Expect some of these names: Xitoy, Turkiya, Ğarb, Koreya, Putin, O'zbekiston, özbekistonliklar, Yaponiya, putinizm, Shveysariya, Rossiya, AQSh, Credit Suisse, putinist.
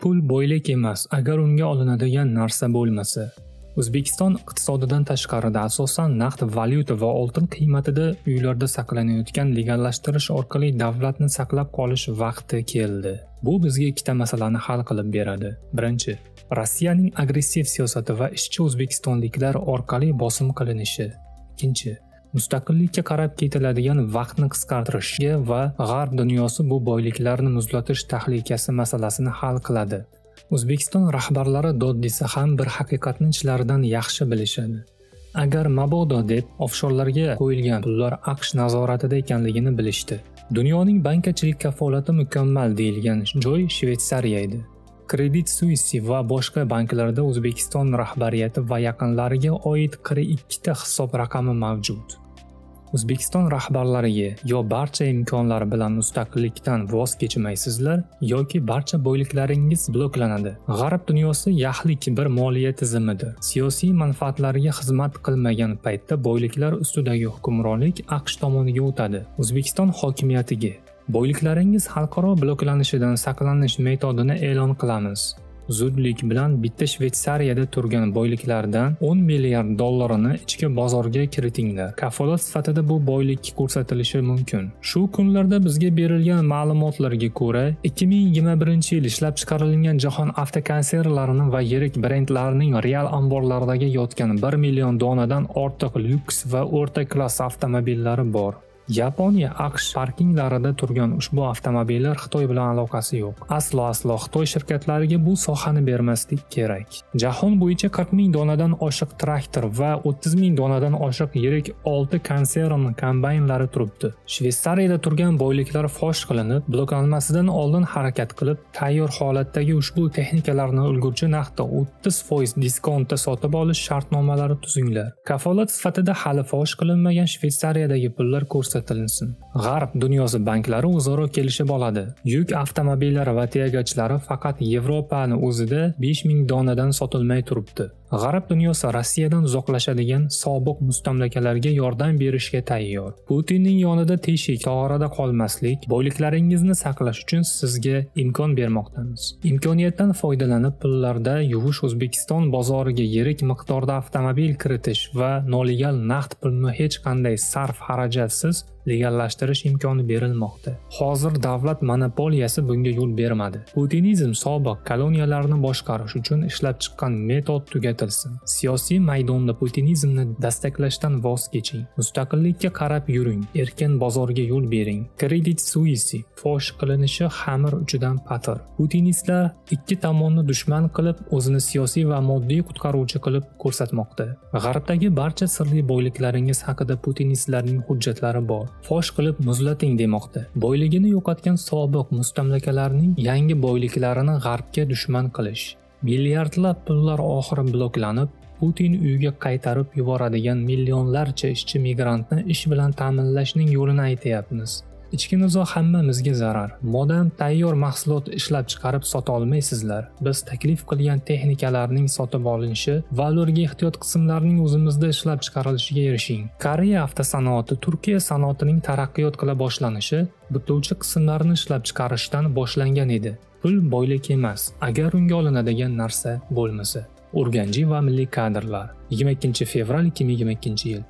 Pul boylik emas, agar unga olinadigan narsa bo'lmasa. O'zbekiston iqtisodidan tashqarida asosan naqd valyuta va oltin qiymatida uylarda saqlanayotgan legallashtirish orqali davlatni saqlab qolish vaqti keldi. Bu bizga ikkita masalani hal qilib beradi. Birinchi, Rossiyaning agressiv siyosati va ishchi o'zbekistonliklar orqali bosim qilinishi. Ikkinchi, mustaqillikka qarab ketiladigan vaqtni qisqartirishga va G'arb dunyosi bu boyliklarni muzlatish tahlikasi masalasini hal qiladi. O'zbekiston rahbarlari dod desa ham bir haqiqatni ichlaridan yaxshi bilishadi. Agar mabodo deb ofshorlarga qo'yilgan pullar AQSh nazoratida ekanligini bilishdi. Dunyoning bankachilik kafolati mukammal deyilgan joy Shveysarya edi. Credit Suisse va boshqa banklarda O'zbekiston rahbariyati va yaqinlariga oid 42 ta hisob raqami mavjud. O'zbekiston rahbarlariga yo barcha imkonlar bilan mustaqillikdan voz kechmaysizlar yoki barcha boyliklaringiz bloklanadi. G'arb dunyosi yaxlit bir moliya tizimidir. Siyosiy manfaatlariga xizmat qilmagan paytda boyliklar ustidagi hukmronlik AQSh tomoniga o'tadi. O'zbekiston hokimiyatiga boyliklaringiz xalqaro bloklanishidan saqlanish metodini e'lon qilamiz. Zudlik bilan bitta Shveysariyada turgan boyliklardan $10 milliard ichki bozorga kiritinglar. Kafolat sifatida bu boylik ko'rsatilishi mumkin. Shu kunlarda bizga berilgan ma'lumotlarga ko'ra, 2021-yil ishlab chiqarilgan jahon avtokonsernlarining va yirik brendlarning real omborlaridagi yotgan 1 million donadan ortiq lyuks va o'rta klass avtomobillari bor. Yaponiya AQSh parkinglarida turgan ushbu avtomobillar Xitoy bilan aloqasi yo'q. Aslo Xitoy shirkatlariga bu sohani bermaslik kerak. Jahon bo'yicha 40 ming donadan oshiq traktor va 30 ming donadan oshiq yirik 6 konsern kombaynlari turibdi. Shveysariyada turgan boyliklar fosh qilinib, bloklanmasidan oldin harakat qilib, tayyor holatdagi ushbu texnikalarni ulgurji narxda 30% diskontda sotib olish shartnomalari tuzinglar. Kafolat sifatida hali fosh qilinmagan Shveysariyadagi pullar ko'rsat tilinsin. G'arb dunyosi banklari o'zaro kelishib oladi. Yuk avtomobillari va tegachlari faqat Yevropani o'zida 5 ming donadan sotilmay turibdi. G'arb dunyosi Rossiyadan uzoqlashadigan sobiq mustamlakalarga yordam berishga tayyor. Putinning yonida teshik tog'orada qolmaslik, boyliklaringizni saqlash uchun sizga imkon bermoqdamiz. Imkoniyatdan foydalanib pullarda yuvish O'zbekiston bozoriga yirik miqdorda avtomobil kiritish va nolegal naqd pulni hech qanday sarf xarajatsiz legallashtirish imkoni berilmoqda. Hozir davlat monopoliyasi bunga yo'l bermadi. Putinizm sobiq koloniyalarni boshqarish uchun ishlab chiqqan metod tugatilsin. Siyosiy maydonda putinizmni dastaklashdan voz keching. Mustaqillikka qarab yuring, erkin bozorga yo'l bering. Credit Suisse fosh qilinishi xamir uchidan patir. Putinistlar ikki tomonni dushman qilib, o'zini siyosiy va moddiy qutqaruvchi qilib ko'rsatmoqda. G'arbdagi barcha sirli boyliklaringiz haqida putinistlarning hujjatlari bor. Fosh qilib muzlating demoqda. Boyligini yo'qotgan sobiq mustamlakalarning yangi boyliklarini G'arbga dushman qilish. Milliardlab pullar oxiri bloklanib, Putin uyiga qaytarib yuboradigan millionlarcha ishchi migrantni ish bilan ta'minlashning yo'lini aytayapmiz. Ichki nizo hammamizga zarar. Modam tayyor mahsulot ishlab chiqarib sota olmaysizlar. Biz taklif qilgan texnikalarning sotib olinishi va ularga ehtiyot qismlarining o'zimizda ishlab chiqarilishiga erishing. Koreya avtosanoati Turkiya sanoatining taraqqiyot qila boshlanishi bituvchi qismlarni ishlab chiqarishdan boshlangan edi. Pul boylik emas, agar unga olinadigan narsa bo'lmasa. O'rganchi va milliy kadrlar. 22 fevral 2022 yil.